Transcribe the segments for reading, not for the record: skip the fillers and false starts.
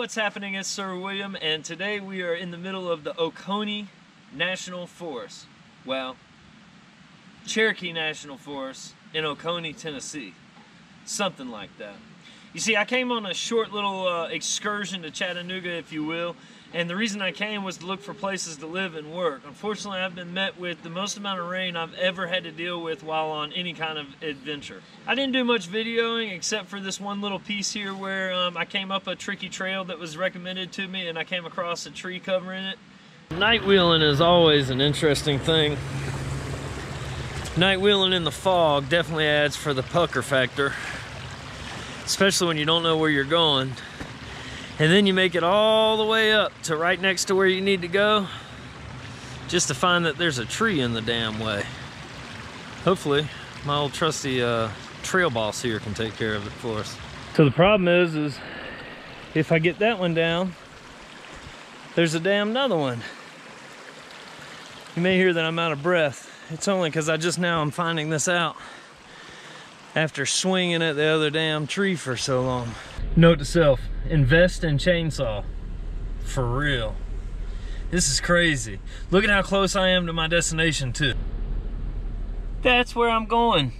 what's happening is Sir William, and today we are in the middle of the Oconee National Forest. Well, Cherokee National Forest in Oconee, Tennessee. Something like that. You see, I came on a short little excursion to Chattanooga, if you will, and the reason I came was to look for places to live and work. Unfortunately, I've been met with the most amount of rain I've ever had to deal with while on any kind of adventure. I didn't do much videoing except for this one little piece here where I came up a tricky trail that was recommended to me and I came across a tree covering it. Night wheeling is always an interesting thing. Night wheeling in the fog definitely adds for the pucker factor, especially when you don't know where you're going. And then you make it all the way up to right next to where you need to go just to find that there's a tree in the damn way. Hopefully my old trusty trail boss here can take care of it for us. So the problem is if I get that one down, there's a damn another one. You may hear that I'm out of breath. It's only because I just now I'm finding this out after swinging at the other damn tree for so long. Note to self, invest in chainsaw. For real. This is crazy. Look at how close I am to my destination too. That's where I'm going.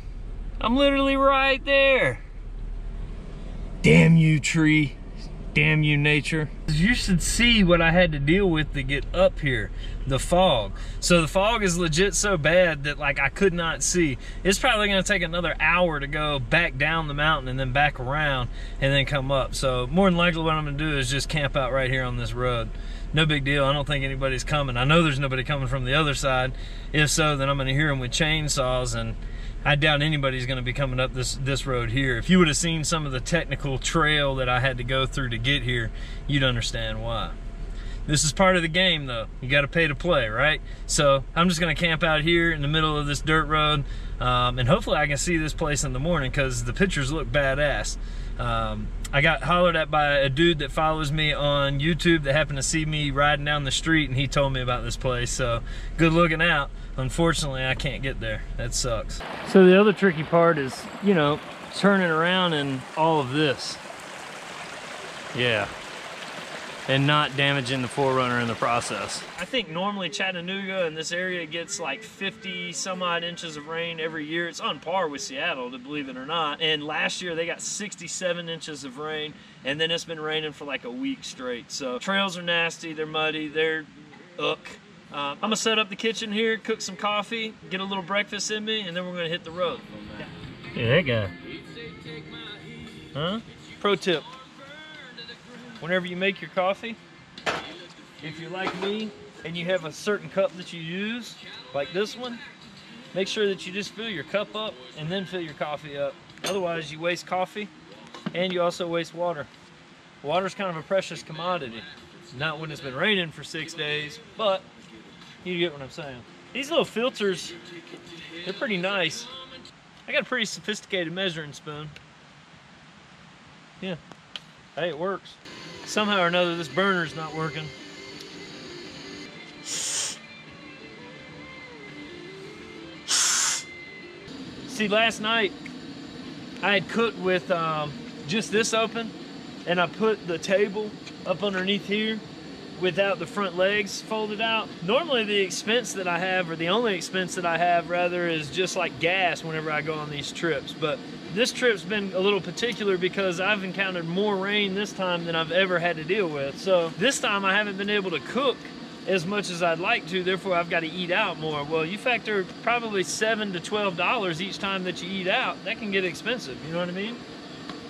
I'm literally right there. Damn you, tree. Damn you, nature. You should see what I had to deal with to get up here. The fog. So the fog is legit so bad that like I could not see. It's probably gonna take another hour to go back down the mountain and then back around and then come up. So more than likely what I'm gonna do is just camp out right here on this road. No big deal. I don't think anybody's coming. I know there's nobody coming from the other side. If so, then I'm gonna hear them with chainsaws, and I doubt anybody's going to be coming up this road here. If you would have seen some of the technical trail that I had to go through to get here, you'd understand why. This is part of the game though. You got to pay to play, right? So I'm just going to camp out here in the middle of this dirt road, and hopefully I can see this place in the morning because the pictures look badass. I got hollered at by a dude that follows me on YouTube that happened to see me riding down the street, and he told me about this place, so good looking out. Unfortunately, I can't get there. That sucks. So the other tricky part is, you know, turning around and all of this. Yeah. And not damaging the 4Runner in the process. I think normally Chattanooga and this area gets like 50 some odd inches of rain every year. It's on par with Seattle, to believe it or not. And last year they got 67 inches of rain, and then it's been raining for like a week straight. So trails are nasty, they're muddy, they're uck. I'm gonna set up the kitchen here, cook some coffee, get a little breakfast in me, and then we're gonna hit the road. Yeah, that guy. Huh? Pro tip. Whenever you make your coffee, if you're like me and you have a certain cup that you use, like this one, make sure that you just fill your cup up and then fill your coffee up. Otherwise, you waste coffee and you also waste water. Water's kind of a precious commodity. Not when it's been raining for 6 days, but you get what I'm saying. These little filters, they're pretty nice. I got a pretty sophisticated measuring spoon. Yeah. Hey, it works. Somehow or another, this burner's not working. See, last night I had cooked with just this open, and I put the table up underneath here without the front legs folded out. Normally the expense that I have, or the only expense that I have rather, is just like gas whenever I go on these trips. But this trip's been a little particular because I've encountered more rain this time than I've ever had to deal with. So this time I haven't been able to cook as much as I'd like to, therefore I've got to eat out more. Well, you factor probably $7 to $12 each time that you eat out. That can get expensive, you know what I mean?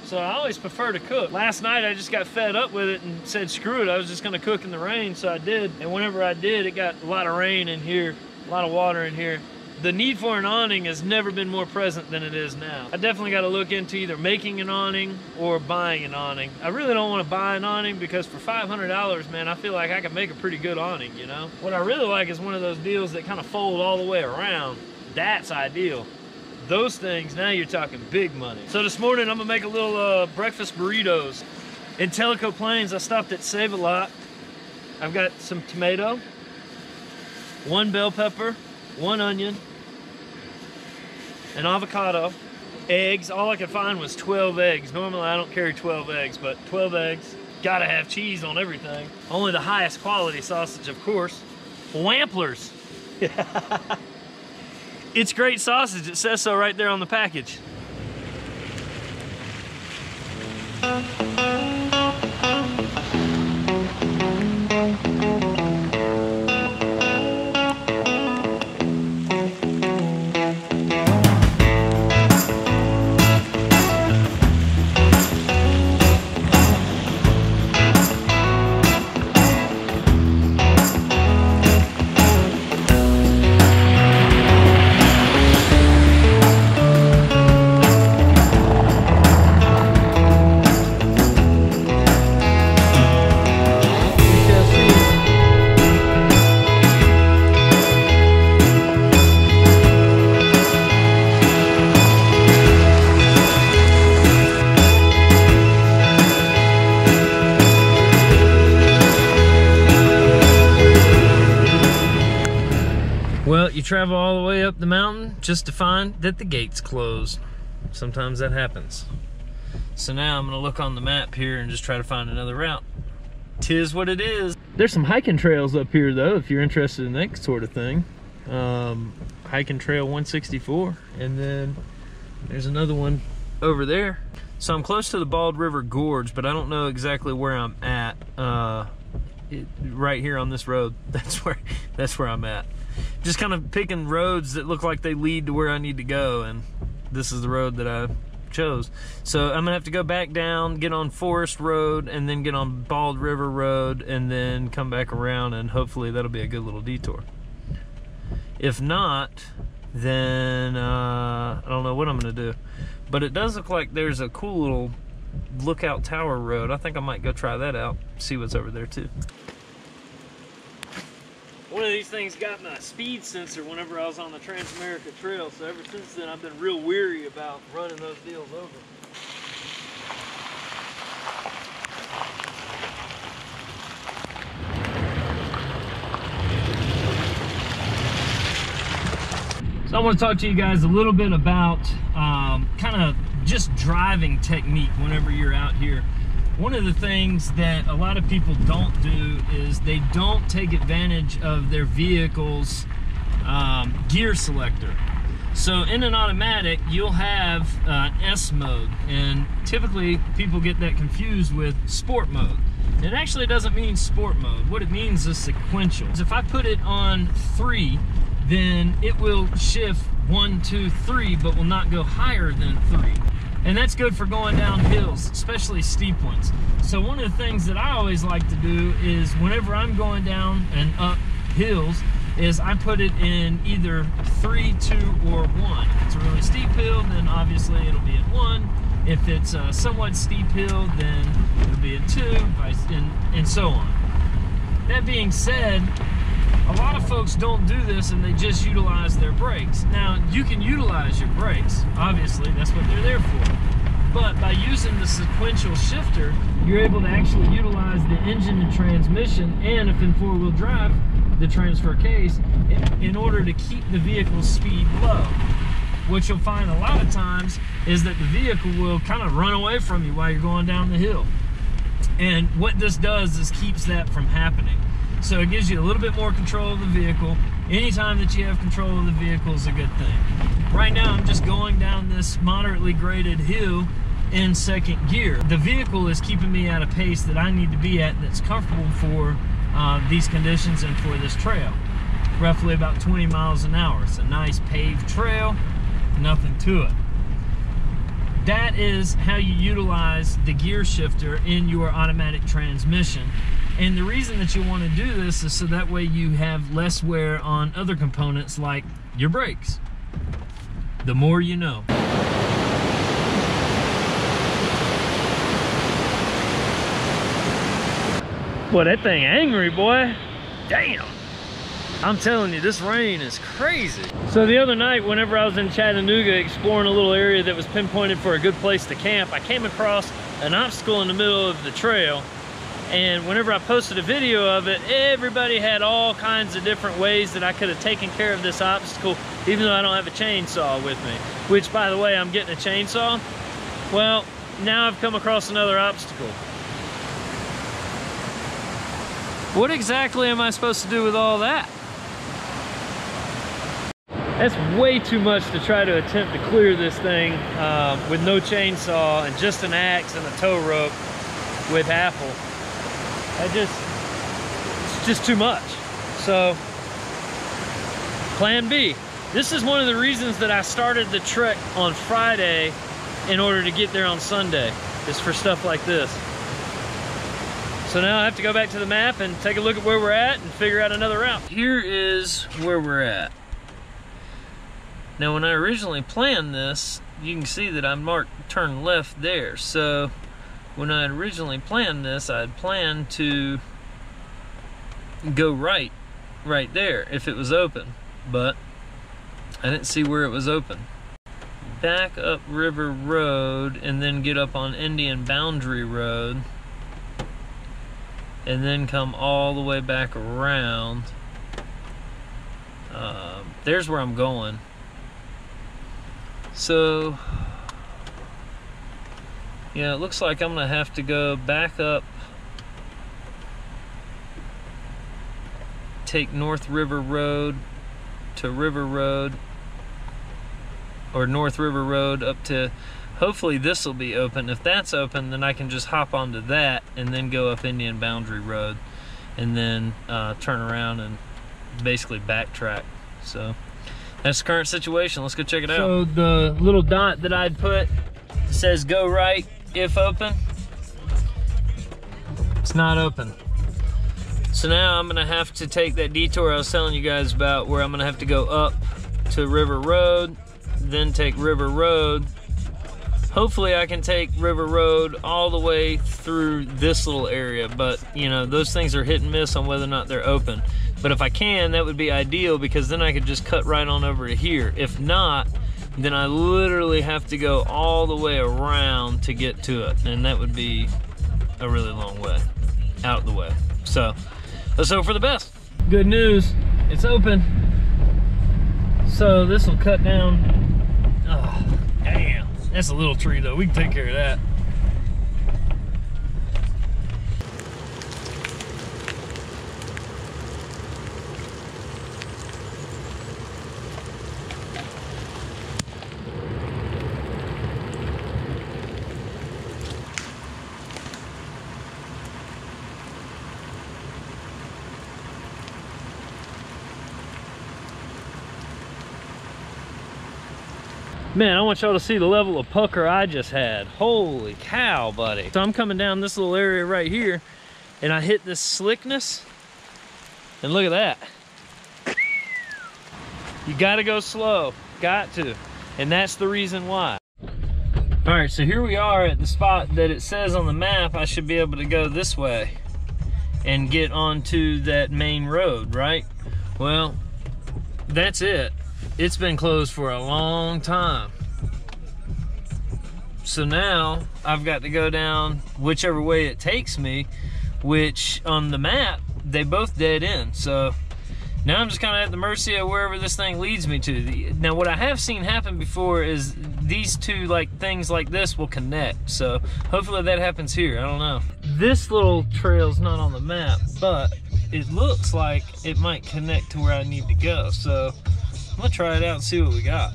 So I always prefer to cook. Last night I just got fed up with it and said screw it, I was just gonna cook in the rain, so I did. And whenever I did, it got a lot of rain in here, a lot of water in here. The need for an awning has never been more present than it is now. I definitely gotta look into either making an awning or buying an awning. I really don't wanna buy an awning because for $500, man, I feel like I can make a pretty good awning, you know? What I really like is one of those deals that kind of fold all the way around. That's ideal. Those things, now you're talking big money. So this morning I'm gonna make a little breakfast burritos. In Tellico Plains I stopped at Save-A-Lot. I've got some tomato, one bell pepper, one onion, an avocado, eggs. All I could find was 12 eggs. Normally I don't carry 12 eggs, but 12 eggs, Gotta have cheese on everything. Only the highest quality sausage, of course. Whamplers. It's great sausage. It says so right there on the package. Travel all the way up the mountain just to find that the gate's closed. Sometimes that happens. So now I'm gonna look on the map here and just try to find another route. Tis what it is. There's some hiking trails up here though, if you're interested in that sort of thing. Hiking trail 164, and then there's another one over there. So I'm close to the Bald River Gorge, but I don't know exactly where I'm at. Right here on this road, that's where I'm at. Just kind of picking roads that look like they lead to where I need to go, and this is the road that I chose. So I'm gonna have to go back down, get on Forest Road, and then get on Bald River Road, and then come back around, and hopefully that'll be a good little detour. If not, then I don't know what I'm gonna do. But it does look like there's a cool little Lookout Tower Road. I think I might go try that out, see what's over there too. One of these things got my speed sensor whenever I was on the Transamerica Trail, so ever since then I've been real weary about running those deals over. So I want to talk to you guys a little bit about kind of just driving technique whenever you're out here. One of the things that a lot of people don't do is they don't take advantage of their vehicle's gear selector. So in an automatic, you'll have an S mode, and typically people get that confused with sport mode. It actually doesn't mean sport mode. What it means is sequential. If I put it on 3, then it will shift 1, 2, 3, but will not go higher than 3. And that's good for going down hills, especially steep ones. So one of the things that I always like to do is whenever I'm going down and up hills is I put it in either 3, 2, or 1. If it's a really steep hill, then obviously it'll be at 1. If it's a somewhat steep hill, then it'll be at 2, and so on. That being said, a lot of folks don't do this and they just utilize their brakes. Now, you can utilize your brakes, obviously, that's what they're there for. But by using the sequential shifter, you're able to actually utilize the engine and transmission, and if in four-wheel drive, the transfer case, in order to keep the vehicle's speed low. What you'll find a lot of times is that the vehicle will kind of run away from you while you're going down the hill. And what this does is keeps that from happening. So it gives you a little bit more control of the vehicle. Anytime that you have control of the vehicle is a good thing. Right now I'm just going down this moderately graded hill in second gear. The vehicle is keeping me at a pace that I need to be at that's comfortable for these conditions and for this trail. Roughly about 20 miles an hour. It's a nice paved trail, nothing to it. That is how you utilize the gear shifter in your automatic transmission. And the reason that you want to do this is so that way you have less wear on other components like your brakes. The more you know. Boy, that thing angry, boy. Damn. I'm telling you, this rain is crazy. So the other night, whenever I was in Chattanooga exploring a little area that was pinpointed for a good place to camp, I came across an obstacle in the middle of the trail. And whenever I posted a video of it, everybody had all kinds of different ways that I could have taken care of this obstacle, even though I don't have a chainsaw with me. Which, by the way, I'm getting a chainsaw. Well, now I've come across another obstacle. What exactly am I supposed to do with all that? That's way too much to try to attempt to clear this thing with no chainsaw and just an axe and a tow rope with Apple. It's just too much. So, plan B. This is one of the reasons that I started the trek on Friday in order to get there on Sunday, is for stuff like this. So now I have to go back to the map and take a look at where we're at and figure out another route. Here is where we're at. Now when I originally planned this, you can see that I marked turn left there. So when I originally planned this, I had planned to go right there if it was open, but I didn't see where it was open. Back up River Road and then get up on Indian Boundary Road and then come all the way back around. There's where I'm going. So yeah, it looks like I'm gonna have to go back up, take North River Road to River Road, or North River Road up to, hopefully this will be open. If that's open, then I can just hop onto that and then go up Indian Boundary Road and then turn around and basically backtrack. So that's the current situation. Let's go check it out. So the little dot that I'd put that says go right if open, it's not open. So now I'm gonna have to take that detour I was telling you guys about, where I'm gonna have to go up to River Road, then take River Road. Hopefully I can take River Road all the way through this little area, but you know, those things are hit and miss on whether or not they're open. But if I can, that would be ideal, because then I could just cut right on over to here. If not, then I literally have to go all the way around to get to it, and that would be a really long way out of the way. So let's hope for the best. Good news, it's open. So this will cut down. Oh, damn, that's a little tree though. We can take care of that. Man, I want y'all to see the level of pucker I just had. Holy cow, buddy. So I'm coming down this little area right here and I hit this slickness, and look at that. You gotta go slow, got to. And that's the reason why. All right, so here we are at the spot that it says on the map I should be able to go this way and get onto that main road, right? Well, that's it. It's been closed for a long time. So now I've got to go down whichever way it takes me, which on the map, they both dead end. So now I'm just kind of at the mercy of wherever this thing leads me to. Now what I have seen happen before is these two like things like this will connect. So hopefully that happens here, I don't know. This little trail's not on the map, but it looks like it might connect to where I need to go. So I'm gonna try it out and see what we got.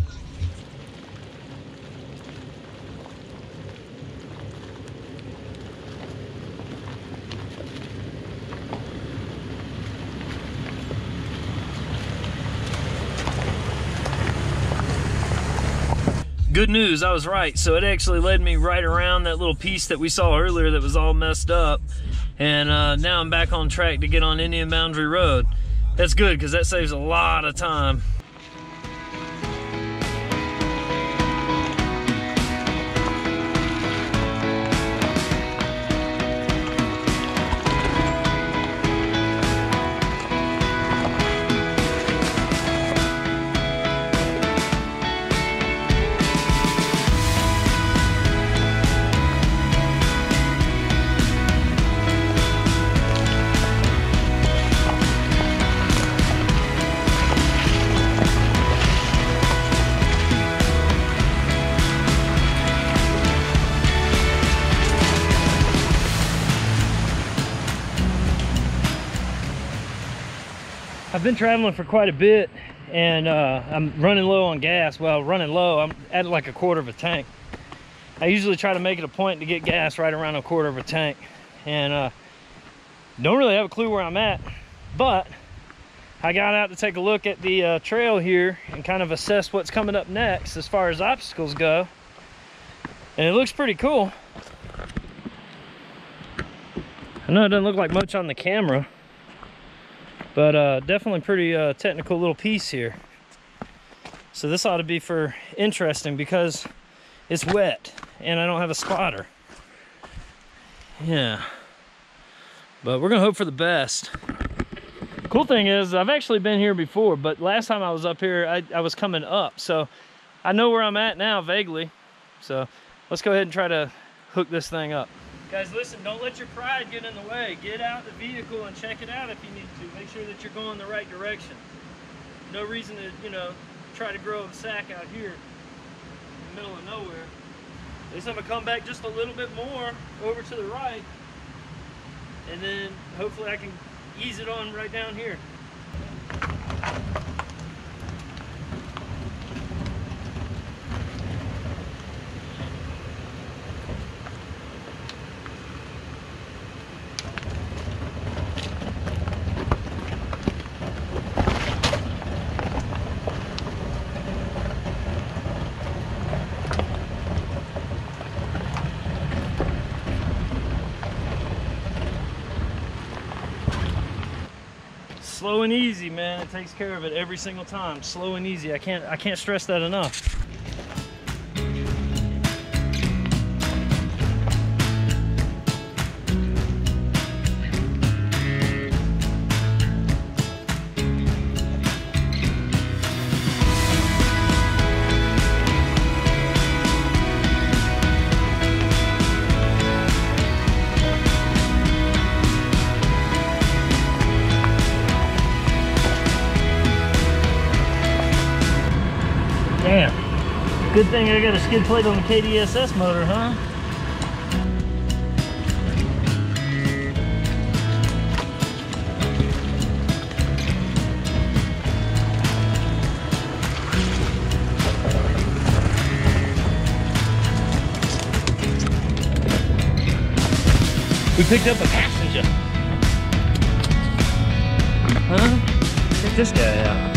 Good news, I was right. So it actually led me right around that little piece that we saw earlier that was all messed up. And now I'm back on track to get on Indian Boundary Road. That's good, because that saves a lot of time. I've been traveling for quite a bit, and I'm running low on gas. Well, running low, I'm at like a quarter of a tank. I usually try to make it a point to get gas right around a quarter of a tank, and don't really have a clue where I'm at, but I got out to take a look at the trail here and kind of assess what's coming up next as far as obstacles go, and it looks pretty cool. I know it doesn't look like much on the camera, but definitely pretty technical little piece here. So this ought to be for interesting because it's wet and I don't have a spotter. Yeah, but we're gonna hope for the best. Cool thing is I've actually been here before, but last time I was up here, I was coming up. So I know where I'm at now vaguely. So let's go ahead and try to hook this thing up. Guys, listen, don't let your pride get in the way. Get out the vehicle and check it out if you need to. Make sure that you're going the right direction. No reason to, you know, try to grow a sack out here in the middle of nowhere. At least I'm gonna come back just a little bit more over to the right, and then hopefully I can ease it on right down here. Slow and easy, man. It takes care of it every single time. Slow and easy. I can't stress that enough. Good thing I got a skid plate on the KDSS motor, huh? We picked up a passenger. Huh? Check this guy out.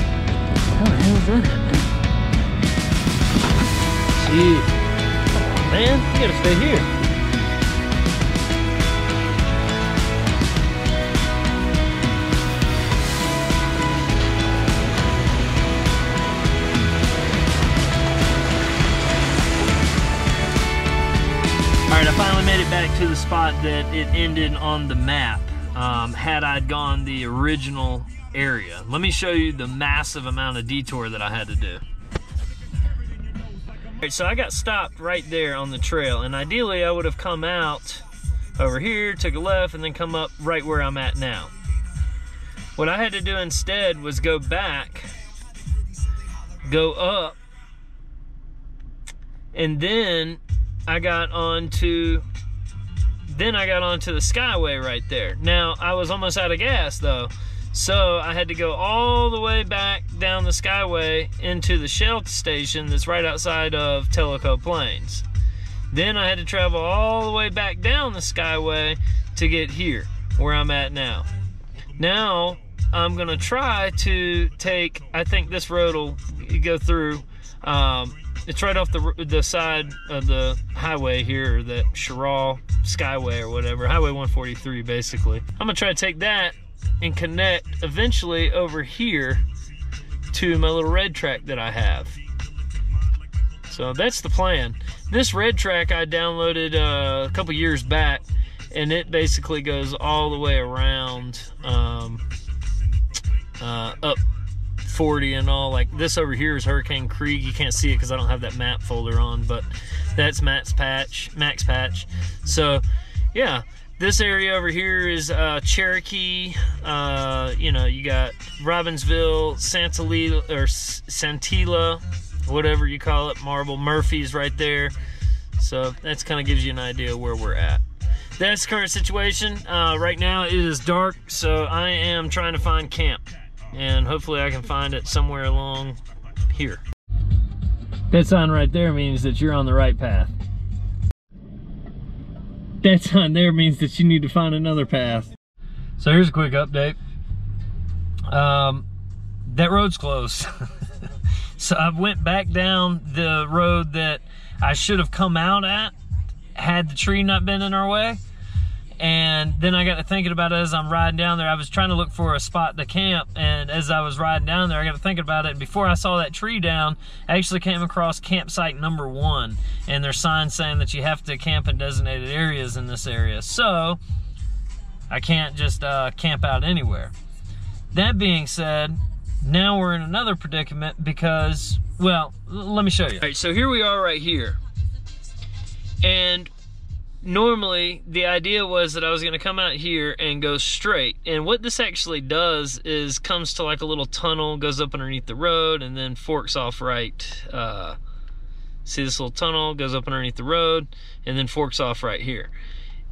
How the hell is that? Dude. Oh, man, you gotta stay here. Alright, I finally made it back to the spot that it ended on the map, had I gone the original area. Let me show you the massive amount of detour that I had to do. Alright, so I got stopped right there on the trail, and ideally I would have come out over here, took a left, and then come up right where I'm at now. What I had to do instead was go back, go up, and then I got onto the Skyway right there. Now, I was almost out of gas though, so I had to go all the way back down the Skyway into the Shell station that's right outside of Tellico Plains. Then I had to travel all the way back down the Skyway to get here, where I'm at now. Now, I'm gonna try to take, I think this road will go through, it's right off the side of the highway here, that Sheraw Skyway or whatever, Highway 143 basically. I'm gonna try to take that and connect eventually over here to my little red track that I have. So that's the plan. This red track I downloaded a couple years back, and it basically goes all the way around up 40 and all. Like this over here is Hurricane Creek. You can't see it because I don't have that map folder on, but that's Max Patch. So yeah. This area over here is Cherokee, you know, you got Robbinsville, Santeetlah, whatever you call it, Marble, Murphy's right there. So that's kind of gives you an idea where we're at. That's the current situation. Right now it is dark, so I am trying to find camp. and hopefully I can find it somewhere along here. That sign right there means that you're on the right path. That sign there means that you need to find another path. So here's a quick update. That road's closed. So I went back down the road that I should have come out at had the tree not been in our way. And then I got to thinking about it as I'm riding down there. I was trying to look for a spot to camp, and as I was riding down there, I got to thinking about it. And before I saw that tree down, I actually came across campsite number 1, and there's signs saying that you have to camp in designated areas in this area. So I can't just camp out anywhere. That being said, now we're in another predicament because, well, let me show you. All right, so here we are right here. And normally the idea was that I was going to come out here and go straight, and what this actually does is comes to like a little tunnel, goes up underneath the road, and then forks off right. See this little tunnel goes up underneath the road and then forks off right here.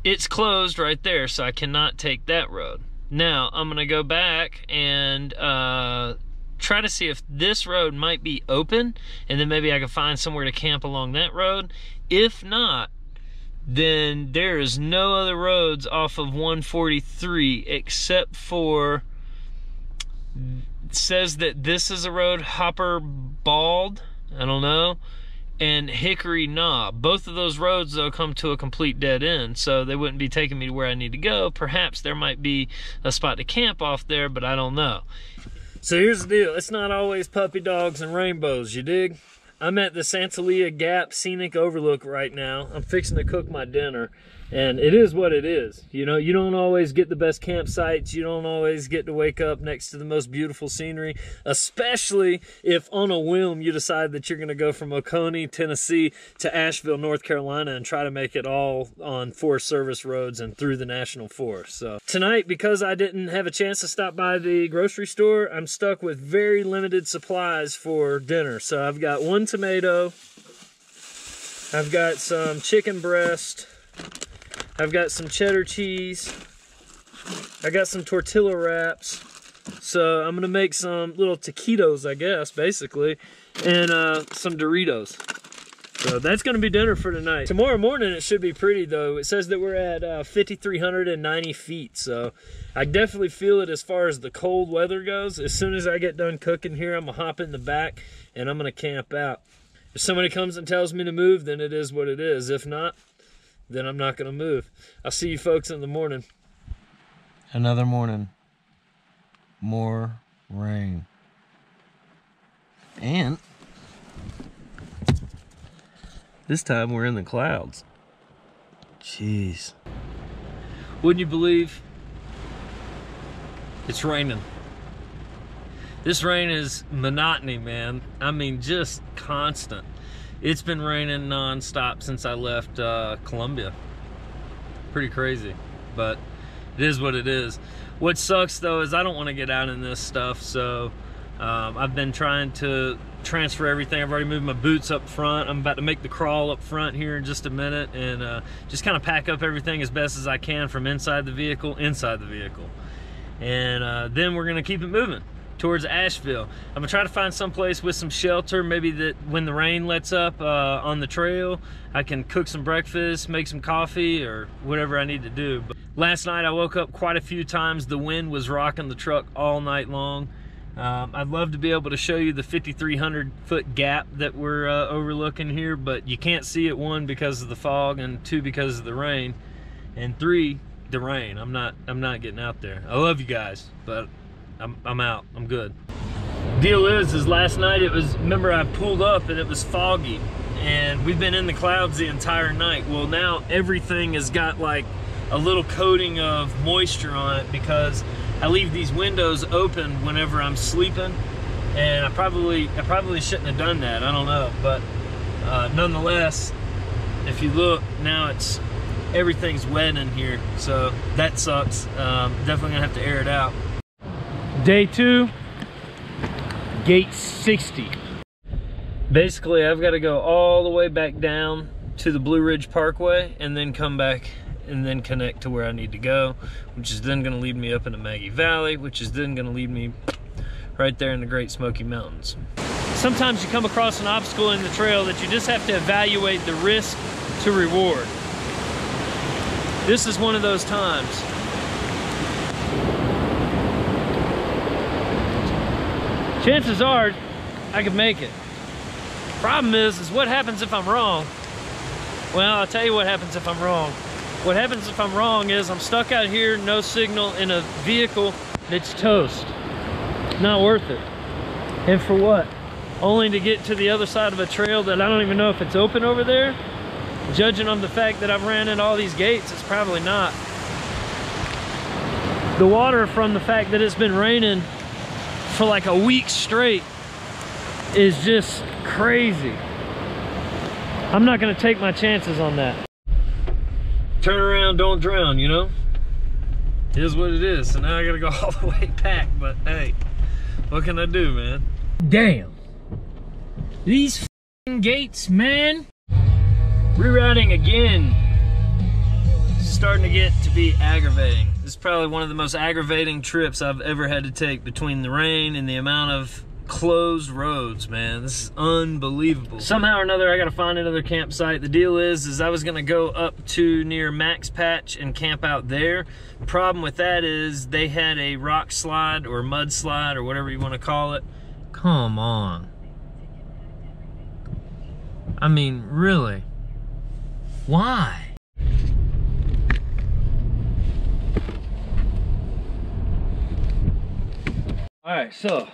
It's closed right there, so I cannot take that road. Now I'm going to go back and try to see if this road might be open, and then maybe I can find somewhere to camp along that road. If not, then there is no other roads off of 143 except for, it says that this is a road, Hopper Bald, I don't know, and Hickory Knob. Both of those roads though come to a complete dead end, so they wouldn't be taking me to where I need to go. Perhaps there might be a spot to camp off there, but I don't know. So here's the deal, it's not always puppy dogs and rainbows, you dig? I'm at the Santeetlah Gap Scenic Overlook right now. I'm fixing to cook my dinner, and it is what it is. You know, you don't always get the best campsites. You don't always get to wake up next to the most beautiful scenery, especially if on a whim you decide that you're going to go from Oconee, Tennessee to Asheville, North Carolina, and try to make it all on Forest Service roads and through the National Forest. So tonight, because I didn't have a chance to stop by the grocery store, I'm stuck with very limited supplies for dinner. So I've got one tomato, I've got some chicken breast, I've got some cheddar cheese, I got some tortilla wraps. So I'm gonna make some little taquitos, I guess, basically, and some Doritos. So that's gonna be dinner for tonight. Tomorrow morning it should be pretty though. It says that we're at 5,390 feet, so I definitely feel it as far as the cold weather goes. As soon as I get done cooking here, I'm gonna hop in the back and I'm gonna camp out. If somebody comes and tells me to move, then it is what it is. If not, then I'm not gonna move. I'll see you folks in the morning. Another morning, more rain. And this time we're in the clouds. Jeez. Wouldn't you believe it's raining? This rain is monotony, man. I mean, just constant. It's been raining non-stop since I left Columbia. Pretty crazy, but it is what it is. What sucks though is I don't want to get out in this stuff, so I've been trying to transfer everything. I've already moved my boots up front. I'm about to make the crawl up front here in just a minute, and just kind of pack up everything as best as I can from inside the vehicle. And then we're gonna keep it moving towards Asheville. I'm gonna try to find some place with some shelter, maybe that when the rain lets up on the trail, I can cook some breakfast, make some coffee, or whatever I need to do. But last night I woke up quite a few times. The wind was rocking the truck all night long. I'd love to be able to show you the 5,300 foot gap that we're overlooking here, but you can't see it, 1, because of the fog, and 2, because of the rain, and 3, the rain. I'm not getting out there. I love you guys, but I'm out. I'm good. Deal is last night it was, remember I pulled up and it was foggy, and we've been in the clouds the entire night. Well, now everything has got like a little coating of moisture on it because I leave these windows open whenever I'm sleeping, and I probably shouldn't have done that. I don't know, but nonetheless, if you look now, it's everything's wet in here, so that sucks. Definitely gonna have to air it out. Day 2, gate 60. Basically, I've got to go all the way back down to the Blue Ridge Parkway and then come back and then connect to where I need to go, which is then going to lead me up into Maggie Valley, which is then going to lead me right there in the Great Smoky Mountains. Sometimes you come across an obstacle in the trail that you just have to evaluate the risk to reward. This is one of those times. Chances are I could make it. Problem is what happens if I'm wrong? Well, I'll tell you what happens if I'm wrong. What happens if I'm wrong is I'm stuck out here, no signal, in a vehicle that's toast. Not worth it. And for what? Only to get to the other side of a trail that I don't even know if it's open over there? Judging on the fact that I've ran into all these gates, it's probably not. The water from the fact that it's been raining for like a week straight is just crazy. I'm not gonna take my chances on that. Turn around, don't drown, you know? It is what it is, so now I gotta go all the way back, but hey, what can I do, man? Damn. These f***ing gates, man. Rerouting again. It's starting to get to be aggravating. This is probably one of the most aggravating trips I've ever had to take between the rain and the amount of closed roads, man. This is unbelievable. Somehow or another, I gotta find another campsite. The deal is I was gonna go up to near Max Patch and camp out there. Problem with that is they had a rock slide or mudslide or whatever you want to call it. Come on. I mean, really? Why? All right, so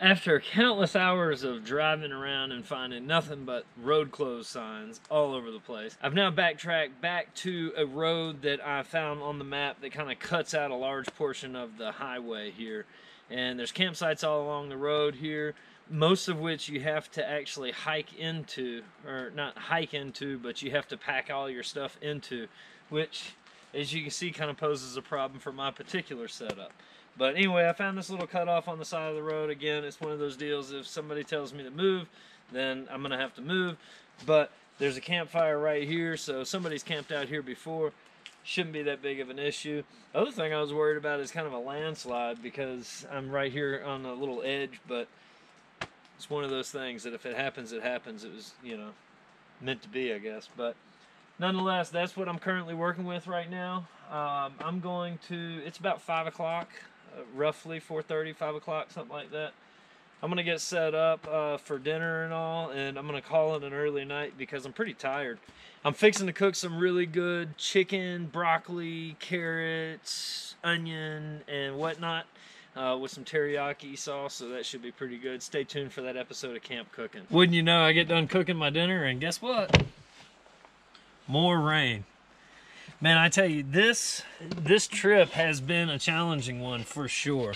after countless hours of driving around and finding nothing but road closed signs all over the place, I've now backtracked back to a road that I found on the map that kind of cuts out a large portion of the highway here. And there's campsites all along the road here, most of which you have to actually hike into, or not hike into, but you have to pack all your stuff into, which, as you can see, kind of poses a problem for my particular setup. But anyway, I found this little cutoff on the side of the road. Again, it's one of those deals, if somebody tells me to move, then I'm gonna have to move. But there's a campfire right here, so somebody's camped out here before. Shouldn't be that big of an issue. Other thing I was worried about is kind of a landslide, because I'm right here on a little edge, but it's one of those things that if it happens, it happens. It was, you know, meant to be, I guess. But nonetheless, that's what I'm currently working with right now. I'm going to, it's about 5 o'clock. Roughly 4:30, 5 o'clock, something like that. I'm gonna get set up for dinner and all, and I'm gonna call it an early night because I'm pretty tired. I'm fixing to cook some really good chicken, broccoli, carrots, onion, and whatnot with some teriyaki sauce, so that should be pretty good. Stay tuned for that episode of Camp Cooking. Wouldn't you know, I get done cooking my dinner, and guess what? More rain. Man, I tell you, this trip has been a challenging one for sure.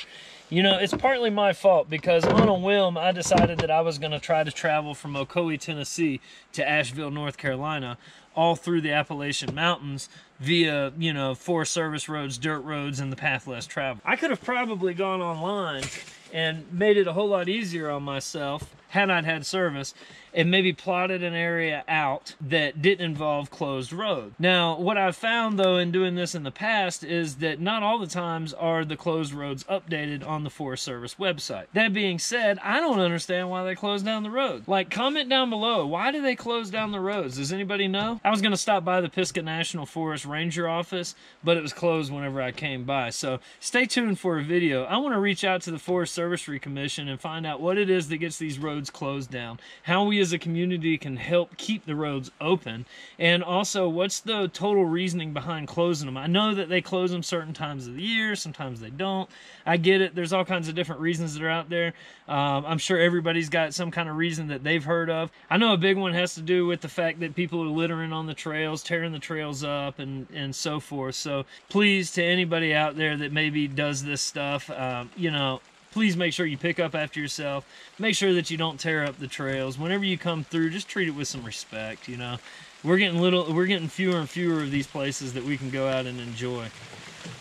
You know, it's partly my fault because on a whim, I decided that I was going to try to travel from Oconee, Tennessee to Asheville, North Carolina, all through the Appalachian Mountains via, you know, Forest Service roads, dirt roads, and the path less traveled. I could have probably gone online and made it a whole lot easier on myself had I had service, and maybe plotted an area out that didn't involve closed road. Now, what I've found though in doing this in the past is that not all the times are the closed roads updated on the Forest Service website. That being said, I don't understand why they close down the road. Like, comment down below, why do they close down the roads? Does anybody know? I was gonna stop by the Pisgah National Forest Ranger office, but it was closed whenever I came by. So stay tuned for a video. I wanna reach out to the Forest Service Commission and find out what it is that gets these roads closed down, how we as a community can help keep the roads open, and also what's the total reasoning behind closing them. I know that they close them certain times of the year, sometimes they don't. I get it, there's all kinds of different reasons that are out there. I'm sure everybody's got some kind of reason that they've heard of. I know a big one has to do with the fact that people are littering on the trails, tearing the trails up, and so forth. So please, to anybody out there that maybe does this stuff, you know, please make sure you pick up after yourself. Make sure that you don't tear up the trails. Whenever you come through, just treat it with some respect, you know. We're getting fewer and fewer of these places that we can go out and enjoy.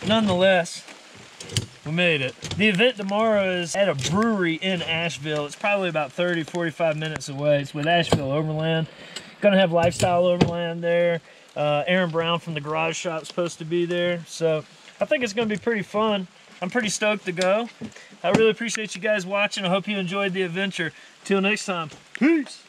Nonetheless, we made it. The event tomorrow is at a brewery in Asheville. It's probably about 30, 45 minutes away. It's with Asheville Overland. Gonna have Lifestyle Overland there. Aaron Brown from the Garage Shop's supposed to be there. So I think it's going to be pretty fun. I'm pretty stoked to go. I really appreciate you guys watching. I hope you enjoyed the adventure. Till next time, peace.